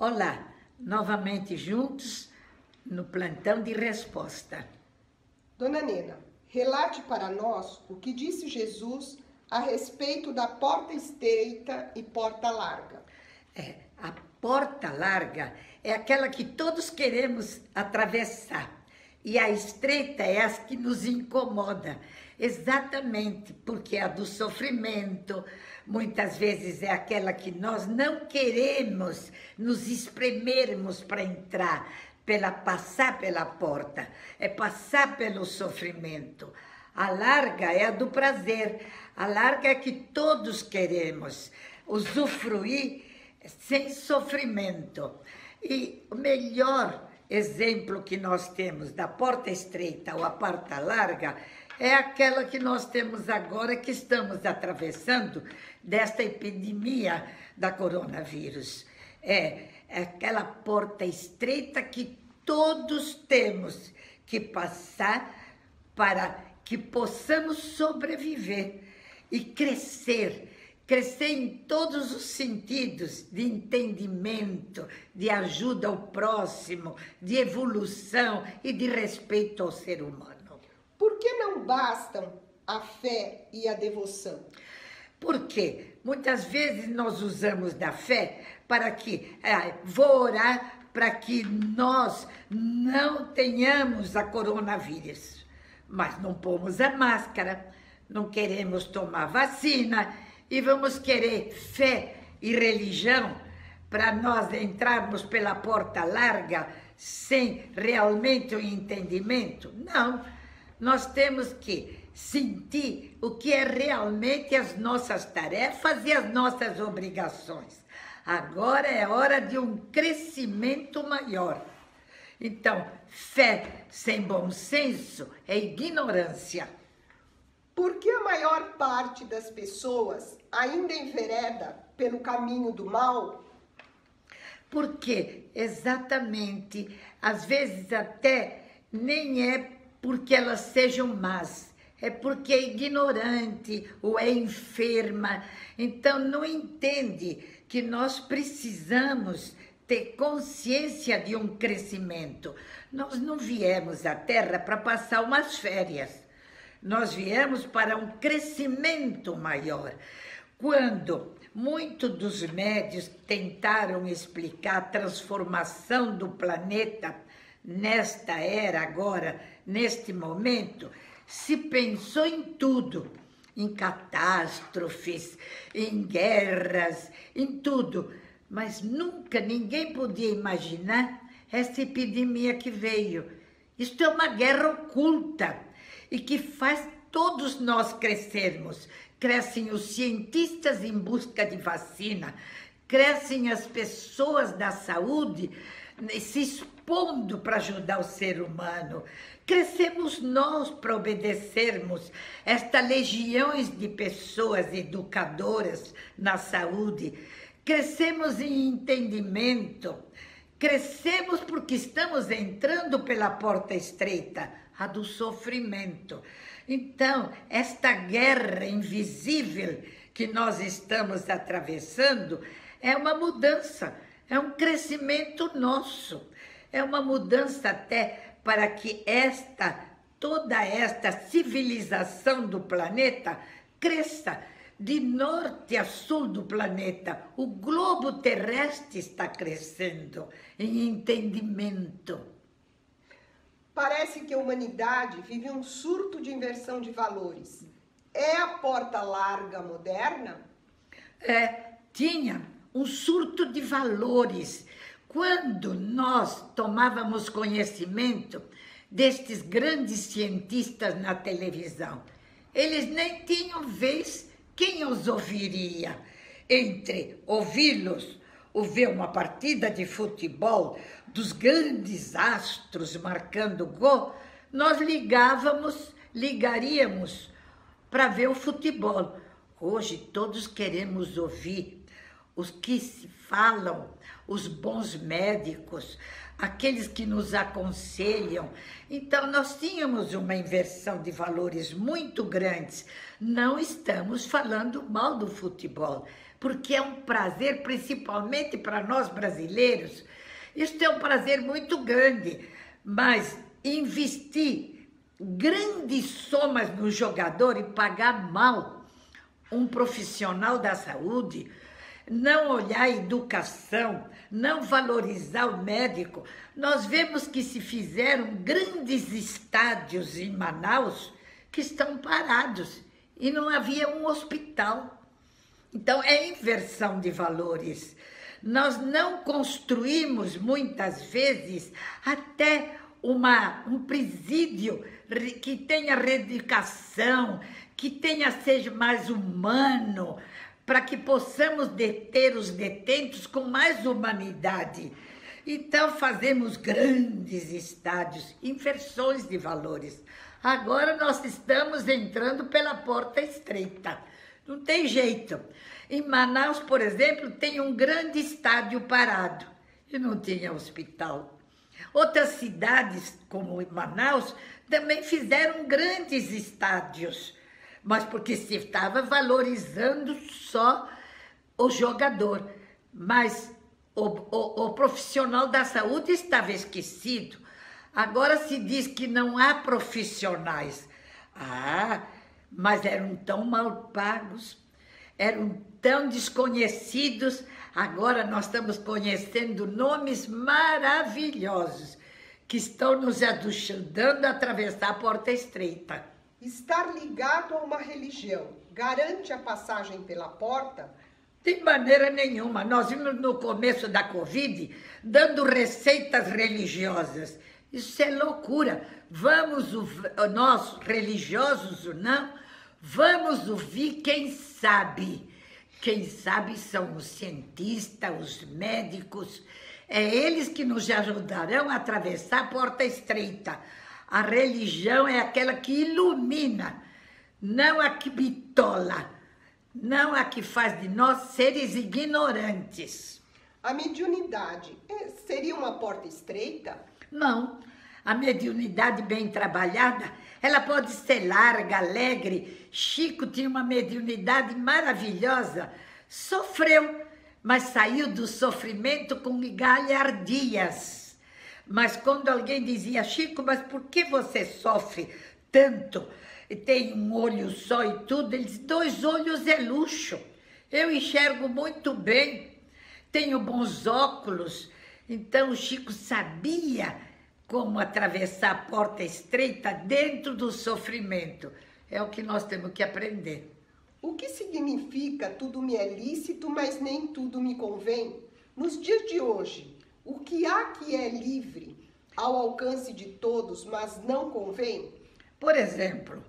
Olá, novamente juntos no Plantão de Resposta. Dona Nena, relate para nós o que disse Jesus a respeito da porta estreita e porta larga. A porta larga é aquela que todos queremos atravessar. E a estreita é a que nos incomoda, exatamente, porque é a do sofrimento, muitas vezes é aquela que nós não queremos nos espremermos para entrar, passar pela porta, é passar pelo sofrimento. A larga é a do prazer, a larga é a que todos queremos, usufruir sem sofrimento. E o melhor exemplo que nós temos da porta estreita ou a porta larga é aquela que nós temos agora, que estamos atravessando desta epidemia da coronavírus. É aquela porta estreita que todos temos que passar para que possamos sobreviver e crescer em todos os sentidos, de entendimento, de ajuda ao próximo, de evolução e de respeito ao ser humano. Por que não bastam a fé e a devoção? Porque muitas vezes nós usamos da fé para que, vou orar para que nós não tenhamos a coronavírus, mas não pomos a máscara, não queremos tomar vacina. E vamos querer fé e religião para nós entrarmos pela porta larga sem realmente o entendimento? Não, nós temos que sentir o que é realmente as nossas tarefas e as nossas obrigações. Agora é hora de um crescimento maior. Então, fé sem bom senso é ignorância. Por que a maior parte das pessoas ainda envereda pelo caminho do mal? Porque, exatamente, às vezes até nem é porque elas sejam más, é porque é ignorante ou é enferma. Então não entende que nós precisamos ter consciência de um crescimento. Nós não viemos à Terra para passar umas férias. Nós viemos para um crescimento maior. Quando muitos dos médios tentaram explicar a transformação do planeta nesta era agora, neste momento, se pensou em tudo, em catástrofes, em guerras, em tudo. Mas nunca ninguém podia imaginar essa epidemia que veio. Isto é uma guerra oculta e que faz todos nós crescermos. Crescem os cientistas em busca de vacina, crescem as pessoas da saúde se expondo para ajudar o ser humano. Crescemos nós para obedecermos estas legiões de pessoas educadoras na saúde. Crescemos em entendimento, crescemos porque estamos entrando pela porta estreita, a do sofrimento. Então, esta guerra invisível que nós estamos atravessando é uma mudança, é um crescimento nosso, é uma mudança até para que toda esta civilização do planeta cresça de norte a sul do planeta. O globo terrestre está crescendo em entendimento. Parece que a humanidade vive um surto de inversão de valores. É a porta larga moderna? Tinha um surto de valores. Quando nós tomávamos conhecimento destes grandes cientistas na televisão, eles nem tinham vez quem os ouviria. Entre ouvi-los, ver uma partida de futebol dos grandes astros marcando gol, nós ligaríamos para ver o futebol. Hoje todos queremos ouvir os que se falam, os bons médicos, aqueles que nos aconselham. Então nós tínhamos uma inversão de valores muito grande. Não estamos falando mal do futebol, porque é um prazer, principalmente para nós brasileiros, isto é um prazer muito grande, mas investir grandes somas no jogador e pagar mal um profissional da saúde, não olhar a educação, não valorizar o médico. Nós vemos que se fizeram grandes estádios em Manaus que estão parados e não havia um hospital. Então, é inversão de valores. Nós não construímos, muitas vezes, até um presídio que tenha reeducação, que seja mais humano, para que possamos deter os detentos com mais humanidade. Então, fazemos grandes estádios, inversões de valores. Agora, nós estamos entrando pela porta estreita. Não tem jeito. Em Manaus, por exemplo, tem um grande estádio parado e não tinha hospital. Outras cidades, como Manaus, também fizeram grandes estádios, mas porque se estava valorizando só o jogador. Mas o profissional da saúde estava esquecido. Agora se diz que não há profissionais. Ah, mas eram tão mal pagos, eram tão desconhecidos. Agora nós estamos conhecendo nomes maravilhosos que estão nos ajudando a atravessar a porta estreita. Estar ligado a uma religião garante a passagem pela porta? De maneira nenhuma. Nós vimos no começo da Covid dando receitas religiosas. Isso é loucura. Vamos, nós religiosos ou não, vamos ouvir quem sabe. Quem sabe são os cientistas, os médicos. É eles que nos ajudarão a atravessar a porta estreita. A religião é aquela que ilumina, não a que bitola, não a que faz de nós seres ignorantes. A mediunidade seria uma porta estreita? Não. A mediunidade bem trabalhada, ela pode ser larga, alegre. Chico tinha uma mediunidade maravilhosa. Sofreu, mas saiu do sofrimento com galhardias. Mas quando alguém dizia, Chico, mas por que você sofre tanto? E tem um olho só e tudo. Ele diz, dois olhos é luxo. Eu enxergo muito bem. Tenho bons óculos. Então o Chico sabia como atravessar a porta estreita dentro do sofrimento. É o que nós temos que aprender. O que significa tudo me é lícito, mas nem tudo me convém? Nos dias de hoje, o que há que é livre ao alcance de todos, mas não convém? Por exemplo,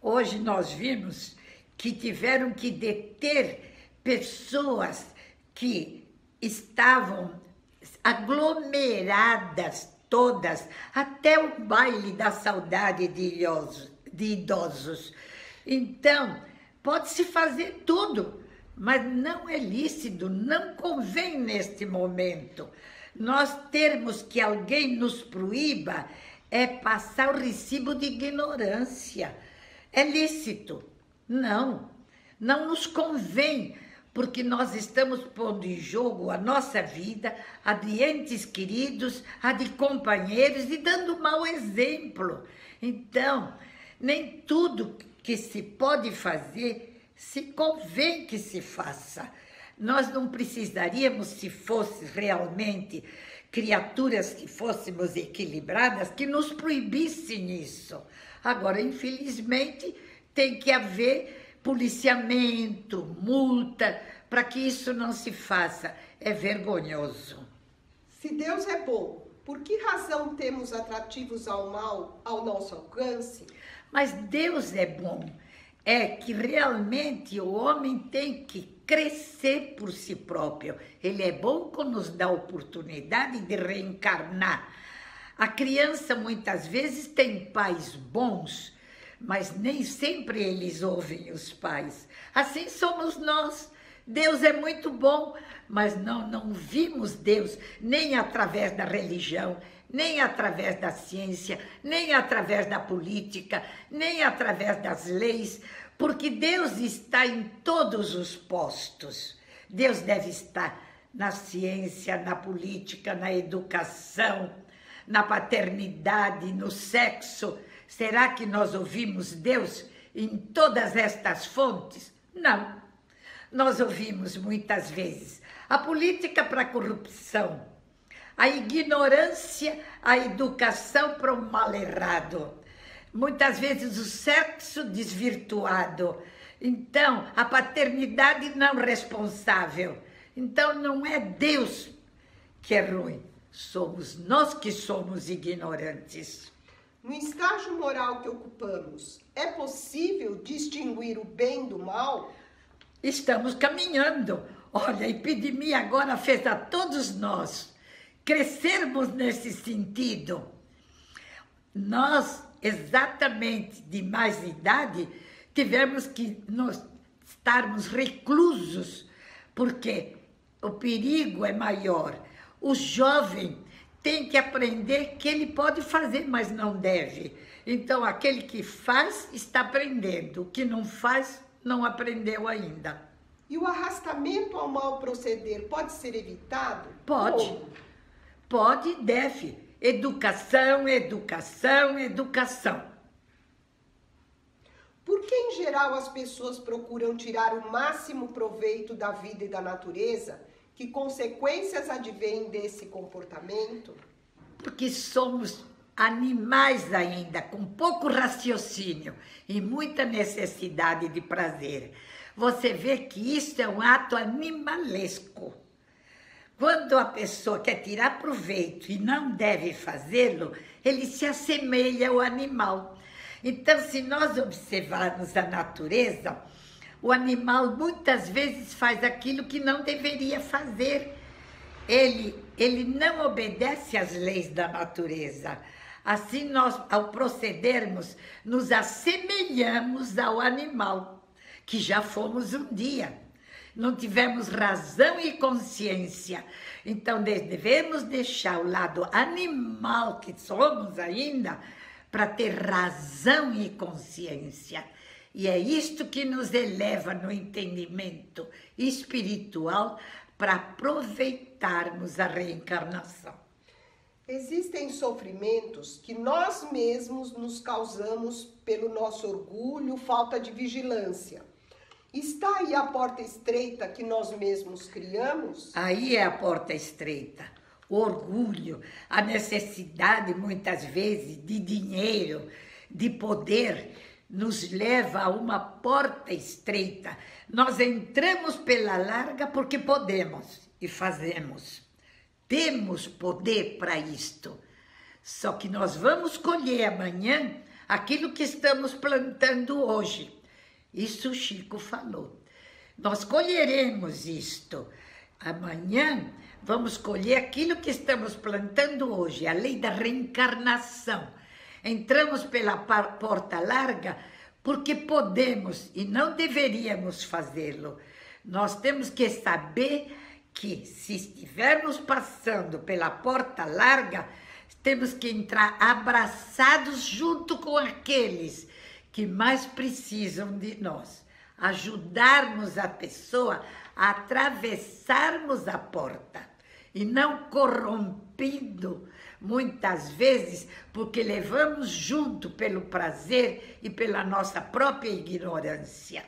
hoje nós vimos que tiveram que deter pessoas que estavam aglomeradas, todas, até o baile da saudade de idosos. Então, pode-se fazer tudo, mas não é lícito, não convém neste momento. Nós termos que alguém nos proíba é passar o recibo de ignorância. É lícito? Não, não nos convém, porque nós estamos pondo em jogo a nossa vida, a de entes queridos, a de companheiros e dando mau exemplo. Então, nem tudo que se pode fazer se convém que se faça. Nós não precisaríamos, se fosse realmente criaturas que fôssemos equilibradas, que nos proibissem isso. Agora, infelizmente, tem que haver policiamento, multa, para que isso não se faça. É vergonhoso. Se Deus é bom, por que razão temos atrativos ao mal ao nosso alcance? Mas Deus é bom. É que realmente o homem tem que crescer por si próprio. Ele é bom quando nos dá a oportunidade de reencarnar. A criança muitas vezes tem pais bons, mas nem sempre eles ouvem os pais. Assim somos nós. Deus é muito bom, mas não vimos Deus nem através da religião, nem através da ciência, nem através da política, nem através das leis, porque Deus está em todos os postos. Deus deve estar na ciência, na política, na educação, na paternidade, no sexo. Será que nós ouvimos Deus em todas estas fontes? Não. Nós ouvimos muitas vezes a política para a corrupção, a ignorância, a educação para o mal errado. Muitas vezes o sexo desvirtuado. Então, a paternidade não responsável. Então, não é Deus que é ruim. Somos nós que somos ignorantes. No estágio moral que ocupamos, é possível distinguir o bem do mal? Estamos caminhando. Olha, a epidemia agora fez a todos nós crescermos nesse sentido. Nós, exatamente de mais idade, tivemos que nós estarmos reclusos, porque o perigo é maior. O jovem tem que aprender que ele pode fazer, mas não deve. Então, aquele que faz, está aprendendo. O que não faz, não aprendeu ainda. E o arrastamento ao mal proceder pode ser evitado? Pode. Ou... pode e deve. Educação, educação, educação. Por que, em geral, as pessoas procuram tirar o máximo proveito da vida e da natureza? Que consequências advêm desse comportamento? Porque somos animais ainda, com pouco raciocínio e muita necessidade de prazer. Você vê que isso é um ato animalesco. Quando a pessoa quer tirar proveito e não deve fazê-lo, ele se assemelha ao animal. Então, se nós observarmos a natureza, o animal muitas vezes faz aquilo que não deveria fazer. Ele não obedece às leis da natureza. Assim, nós, ao procedermos, nos assemelhamos ao animal, que já fomos um dia. Não tivemos razão e consciência. Então, devemos deixar o lado animal que somos ainda para ter razão e consciência. E é isto que nos eleva no entendimento espiritual para aproveitarmos a reencarnação. Existem sofrimentos que nós mesmos nos causamos pelo nosso orgulho, falta de vigilância. Está aí a porta estreita que nós mesmos criamos? Aí é a porta estreita. O orgulho, a necessidade, muitas vezes, de dinheiro, de poder, nos leva a uma porta estreita. Nós entramos pela larga porque podemos e fazemos. Temos poder para isto. Só que nós vamos colher amanhã aquilo que estamos plantando hoje. Isso o Chico falou. Nós colheremos isto. Amanhã vamos colher aquilo que estamos plantando hoje, a lei da reencarnação. Entramos pela porta larga porque podemos e não deveríamos fazê-lo. Nós temos que saber que, se estivermos passando pela porta larga, temos que entrar abraçados junto com aqueles que mais precisam de nós. Ajudarmos a pessoa a atravessarmos a porta e não corrompido, muitas vezes, porque levamos junto pelo prazer e pela nossa própria ignorância.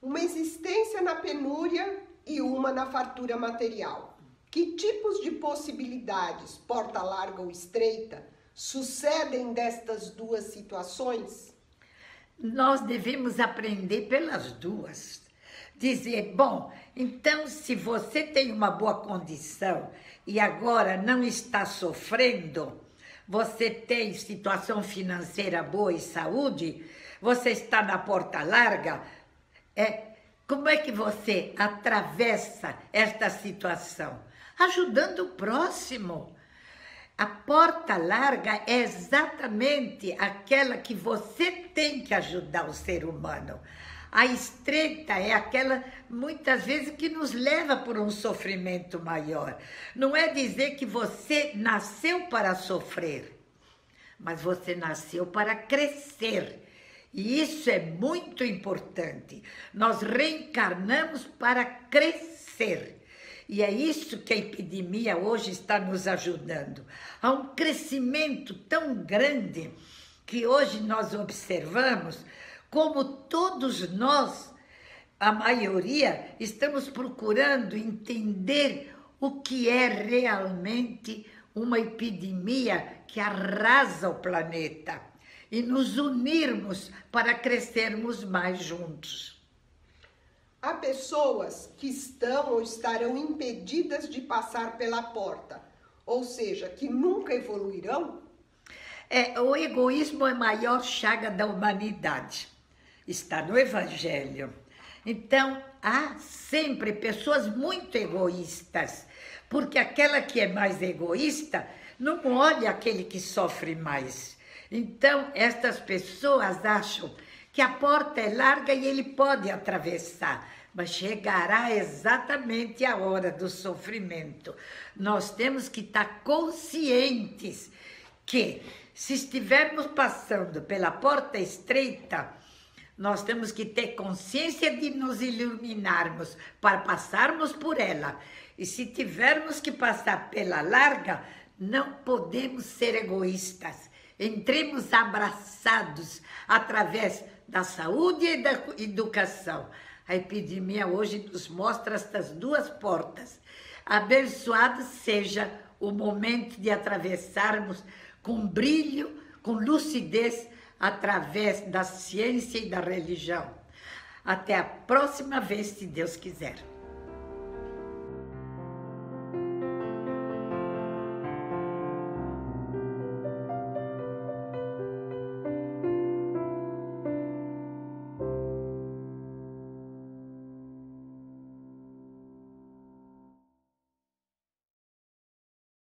Uma existência na penúria e uma na fartura material. Que tipos de possibilidades, porta larga ou estreita, sucedem destas duas situações? Nós devemos aprender pelas duas. Dizer, bom, então se você tem uma boa condição e agora não está sofrendo, você tem situação financeira boa e saúde, você está na porta larga, como é que você atravessa esta situação? Ajudando o próximo. A porta larga é exatamente aquela que você tem que ajudar o ser humano. A estreita é aquela, muitas vezes, que nos leva por um sofrimento maior. Não é dizer que você nasceu para sofrer, mas você nasceu para crescer. E isso é muito importante. Nós reencarnamos para crescer. E é isso que a epidemia hoje está nos ajudando. Há um crescimento tão grande que hoje nós observamos como todos nós, a maioria, estamos procurando entender o que é realmente uma epidemia que arrasa o planeta e nos unirmos para crescermos mais juntos. Há pessoas que estão ou estarão impedidas de passar pela porta, ou seja, que nunca evoluirão? O egoísmo é a maior chaga da humanidade, está no Evangelho. Então, há sempre pessoas muito egoístas, porque aquela que é mais egoísta não olha aquele que sofre mais. Então, estas pessoas acham que a porta é larga e ele pode atravessar, mas chegará exatamente a hora do sofrimento. Nós temos que estar conscientes que, se estivermos passando pela porta estreita, nós temos que ter consciência de nos iluminarmos para passarmos por ela. E se tivermos que passar pela larga, não podemos ser egoístas. Entremos abraçados através da saúde e da educação. A epidemia hoje nos mostra estas duas portas. Abençoado seja o momento de atravessarmos com brilho, com lucidez, através da ciência e da religião. Até a próxima vez, se Deus quiser.